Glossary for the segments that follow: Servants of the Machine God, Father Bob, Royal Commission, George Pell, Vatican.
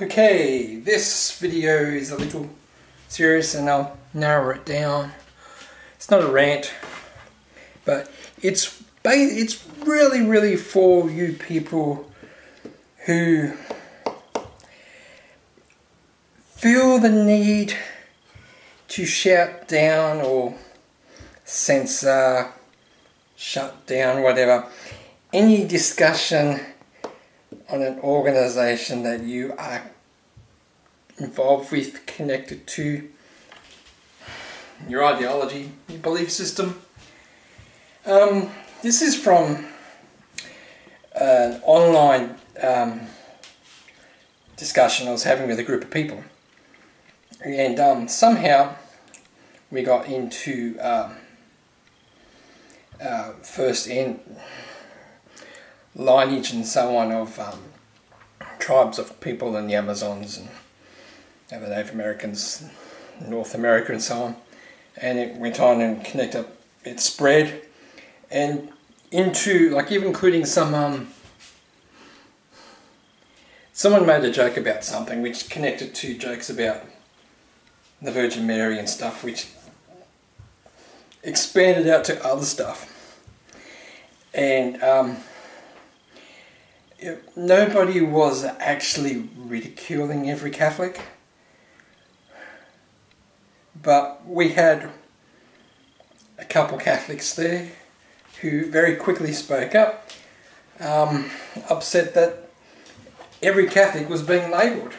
Okay, this video is a little serious and I'll narrow it down. It's not a rant, but it's really, really for you people who feel the need to shout down or censor, shut down, whatever, any discussion on an organization that you are involved with, connected to, your ideology, your belief system. This is from an online discussion I was having with a group of people, and somehow we got into first in lineage and so on of tribes of people in the Amazons and other Native Americans, North America and so on, and it went on and connected, it spread and into, like, even including some someone made a joke about something which connected to jokes about the Virgin Mary and stuff, which expanded out to other stuff, and nobody was actually ridiculing every Catholic, but we had a couple Catholics there who very quickly spoke up, upset that every Catholic was being labelled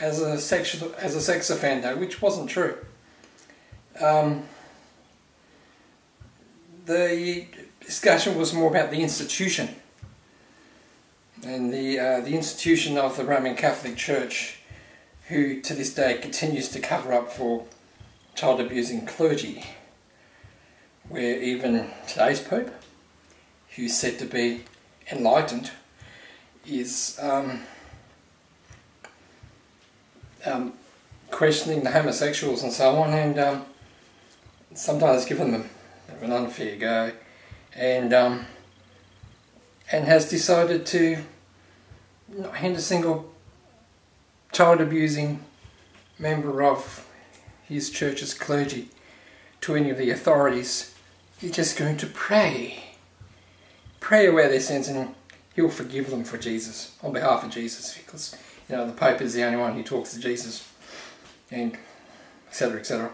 as a sex offender, which wasn't true. The discussion was more about the institution. And the institution of the Roman Catholic Church, who to this day continues to cover up for child abusing clergy, where even today's Pope, who's said to be enlightened, is questioning the homosexuals and so on, and sometimes giving them an unfair go, and has decided to not hand a single child abusing member of his church's clergy to any of the authorities. He's just going to pray away their sins, and he'll forgive them for Jesus, on behalf of Jesus, because, you know, the Pope is the only one who talks to Jesus, and etc, etc.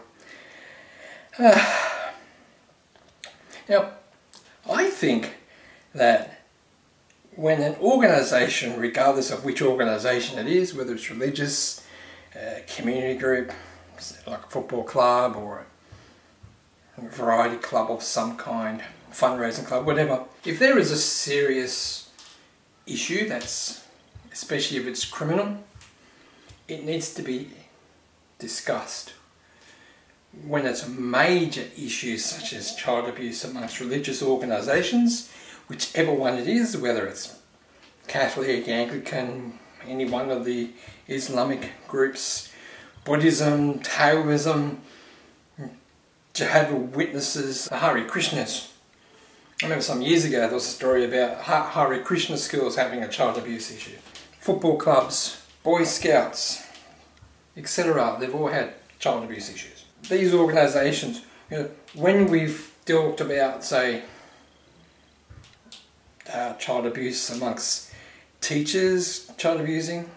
Now, I think that when an organisation, regardless of which organisation it is, whether it's religious, a community group, like a football club or a variety club of some kind, fundraising club, whatever, if there is a serious issue, that's, especially if it's criminal, it needs to be discussed. When it's a major issue such as child abuse amongst religious organisations, whichever one it is, whether it's Catholic, Anglican, any one of the Islamic groups, Buddhism, Taoism, Jehovah's Witnesses, Hare Krishnas. I remember some years ago there was a story about Hare Krishna schools having a child abuse issue. Football clubs, Boy Scouts, etc. They've all had child abuse issues. These organisations, you know, when we've talked about, say, child abuse amongst teachers, child abusing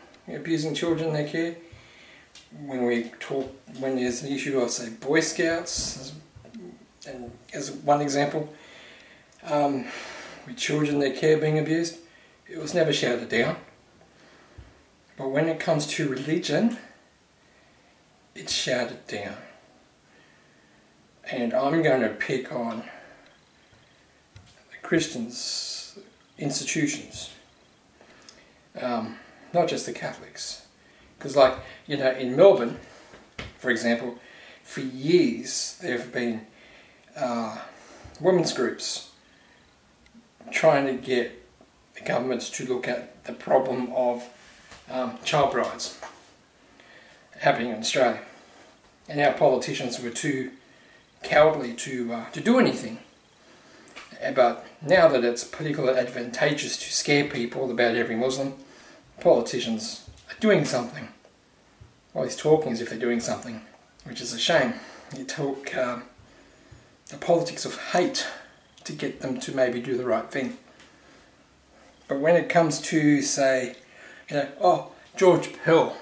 children in their care. When there's an issue of, say, Boy Scouts, as one example, with children in their care being abused, it was never shouted down. But when it comes to religion, it's shouted down. And I'm going to pick on the Christians' institutions, not just the Catholics, because, like, you know, in Melbourne, for example, for years there have been women's groups trying to get the governments to look at the problem of child brides happening in Australia, and our politicians were too cowardly to do anything. But now that it's particularly advantageous to scare people about every Muslim, politicians doing something. All he's talking as if they're doing something, which is a shame. You talk the politics of hate to get them to maybe do the right thing. But when it comes to, say, you know, oh, George Pell,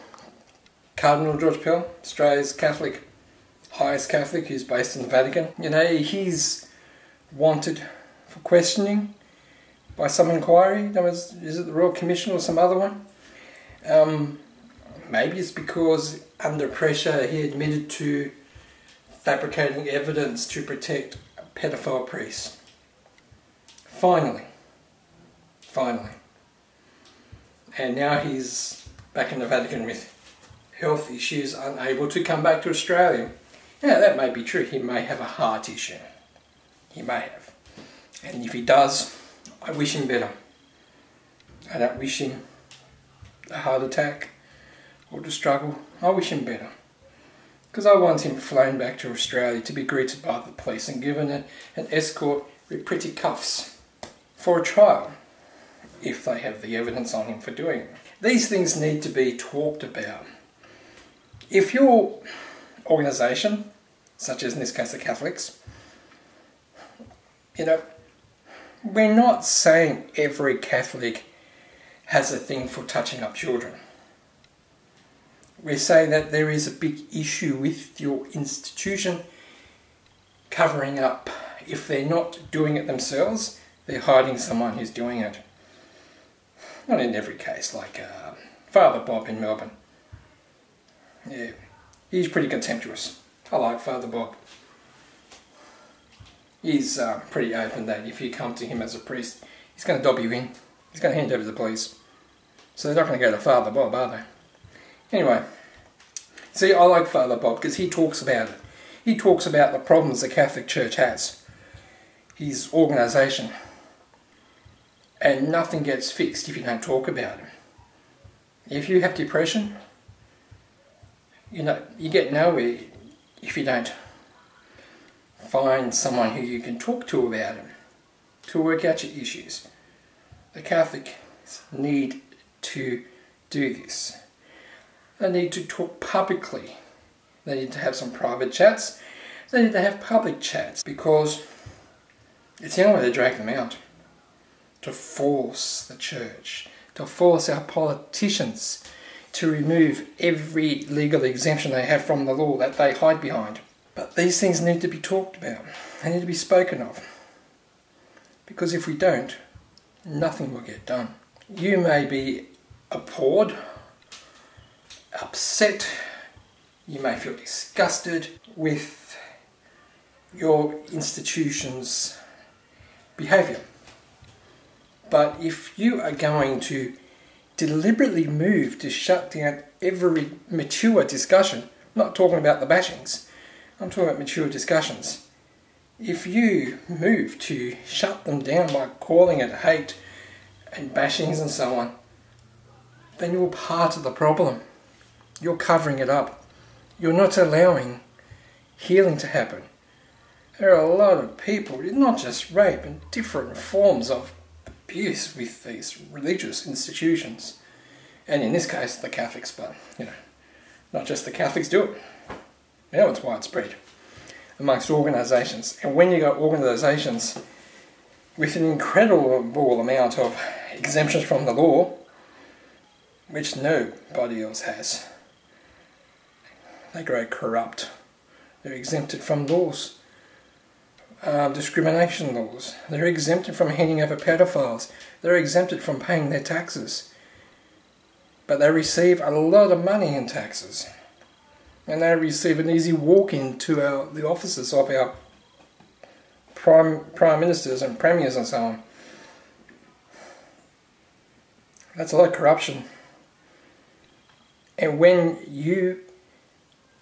Cardinal George Pell, Australia's Catholic, highest Catholic, who's based in the Vatican, you know, he's wanted for questioning by some inquiry. That was, is it the Royal Commission or some other one? Maybe it's because under pressure he admitted to fabricating evidence to protect a pedophile priest. Finally. And now he's back in the Vatican with health issues, unable to come back to Australia. Yeah, that may be true. He may have a heart issue. He may have. And if he does, I wish him better. I don't wish him a heart attack or to struggle. I wish him better. Because I want him flown back to Australia to be greeted by the police and given an escort with pretty cuffs for a trial, if they have the evidence on him for doing it. These things need to be talked about. If your organisation, such as in this case the Catholics, you know, we're not saying every Catholic has a thing for touching up children. We're saying that there is a big issue with your institution covering up. If they're not doing it themselves, they're hiding someone who's doing it. Not in every case, like Father Bob in Melbourne. Yeah, he's pretty contemptuous. I like Father Bob. He's pretty open that if you come to him as a priest, he's going to dob you in. He's going to hand over the police. So they're not going to go to Father Bob, are they? Anyway, see, I like Father Bob because he talks about it. He talks about the problems the Catholic Church has. His organisation. And nothing gets fixed if you don't talk about it. If you have depression, you know, you get nowhere if you don't find someone who you can talk to about it, to work out your issues. The Catholics need to do this. They need to talk publicly. They need to have some private chats. They need to have public chats because it's the only way to drag them out. To force the church, to force our politicians to remove every legal exemption they have from the law that they hide behind. But these things need to be talked about. They need to be spoken of. Because if we don't, nothing will get done. You may be appalled, upset, you may feel disgusted with your institution's behaviour. But if you are going to deliberately move to shut down every mature discussion, I'm not talking about the bashings, I'm talking about mature discussions. If you move to shut them down by calling it hate and bashings and so on, then you're part of the problem. You're covering it up. You're not allowing healing to happen. There are a lot of people, not just rape, and different forms of abuse with these religious institutions, and in this case the Catholics, but you know, not just the Catholics do it. You know, it's widespread amongst organisations, and when you got organisations with an incredible amount of exemptions from the law, which nobody else has, they grow corrupt. They're exempted from laws. Discrimination laws. They're exempted from handing over pedophiles. They're exempted from paying their taxes. But they receive a lot of money in taxes. And they receive an easy walk-in to the offices of our prime ministers and premiers and so on. That's a lot of corruption. And when you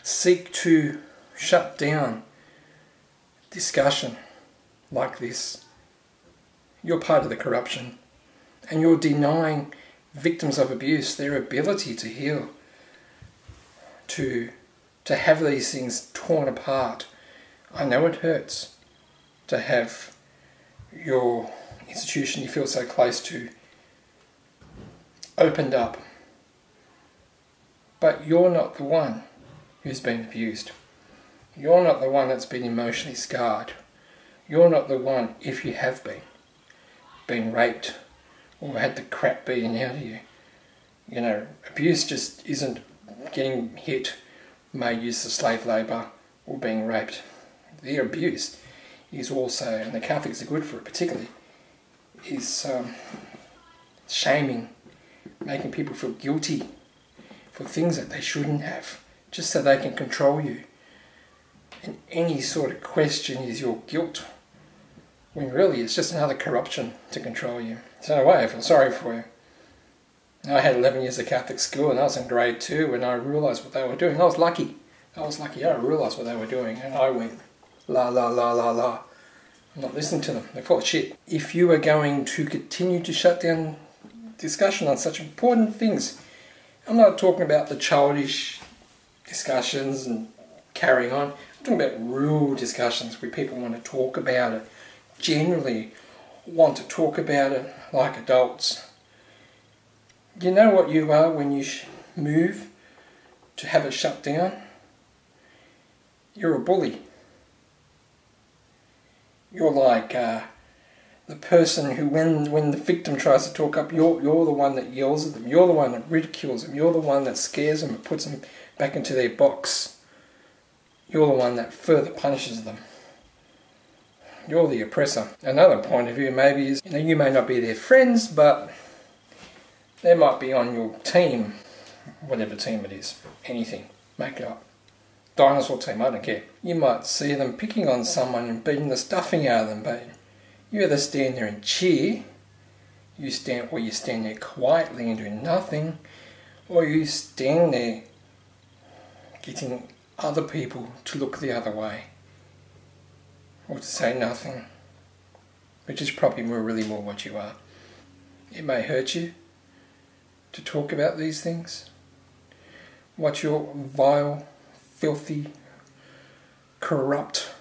seek to shut down discussion like this, you're part of the corruption, and you're denying victims of abuse their ability to heal, to have these things torn apart. I know it hurts to have your institution you feel so close to opened up But you're not the one who's been abused. You're not the one that's been emotionally scarred. You're not the one, if you have been raped or had the crap beaten out of you. You know, abuse just isn't getting hit, made use of slave labour or being raped. The abuse is also, and the Catholics are good for it particularly, is shaming, making people feel guilty for things that they shouldn't have, just so they can control you. And any sort of question is your guilt, when really it's just another corruption to control you. So in a way, I feel sorry for you. I had 11 years of Catholic school, and I was in grade 2 when I realised what they were doing. I was lucky. I was lucky. I realised what they were doing, and I went, la, la, la, la, la. I'm not listening to them. They're full of shit. If you are going to continue to shut down discussion on such important things, I'm not talking about the childish discussions and carrying on. I'm talking about real discussions where people want to talk about it, generally want to talk about it like adults. You know what you are when you move to have it shut down? You're a bully. You're like the person who, when the victim tries to talk up, you're the one that yells at them. You're the one that ridicules them. You're the one that scares them and puts them back into their box. You're the one that further punishes them. You're the oppressor. Another point of view maybe is, you know, you may not be their friends, but they might be on your team, whatever team it is, anything, make it up. Dinosaur team, I don't care. You might see them picking on someone and beating the stuffing out of them, but you either stand there and cheer, you stand there quietly and do nothing, or you stand there getting other people to look the other way, or to say nothing, which is probably really more what you are. It may hurt you to talk about these things, what your vile, filthy, corrupt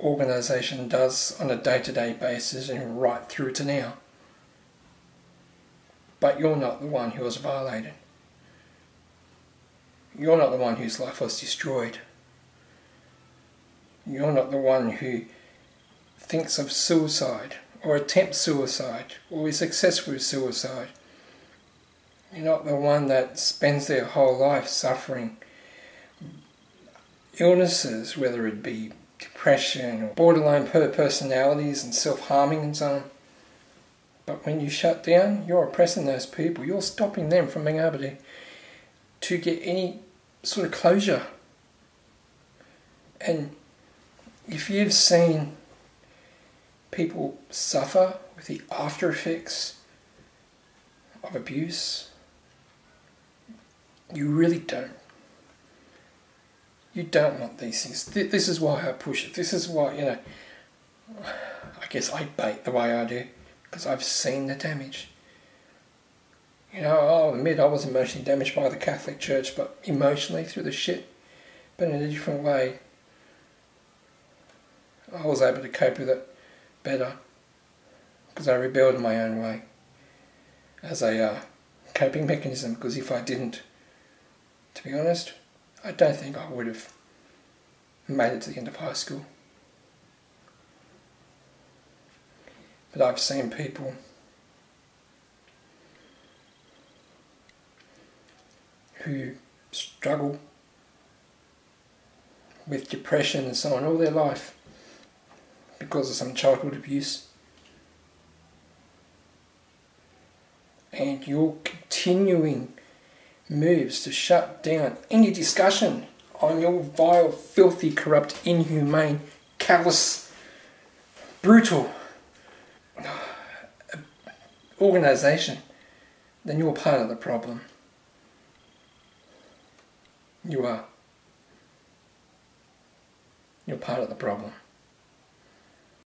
organisation does on a day-to-day basis and right through to now. But you're not the one who was violated. You're not the one whose life was destroyed. You're not the one who thinks of suicide or attempts suicide or is successful with suicide. You're not the one that spends their whole life suffering illnesses, whether it be depression or borderline personalities and self-harming and so on. But when you shut down, you're oppressing those people. You're stopping them from being able to get any sort of closure. And if you've seen people suffer with the after effects of abuse, you really don't. You don't want these things. This is why I push it. This is why, you know, I guess I bait the way I do, because I've seen the damage. You know, I'll admit I was emotionally damaged by the Catholic Church, but emotionally through the shit, but in a different way. I was able to cope with it better, because I rebelled in my own way, as a coping mechanism, because if I didn't, to be honest, I don't think I would have made it to the end of high school. But I've seen people who struggle with depression and so on all their life because of some childhood abuse. And your continuing moves to shut down any discussion on your vile, filthy, corrupt, inhumane, callous, brutal organisation, then you're part of the problem. You are. You're part of the problem.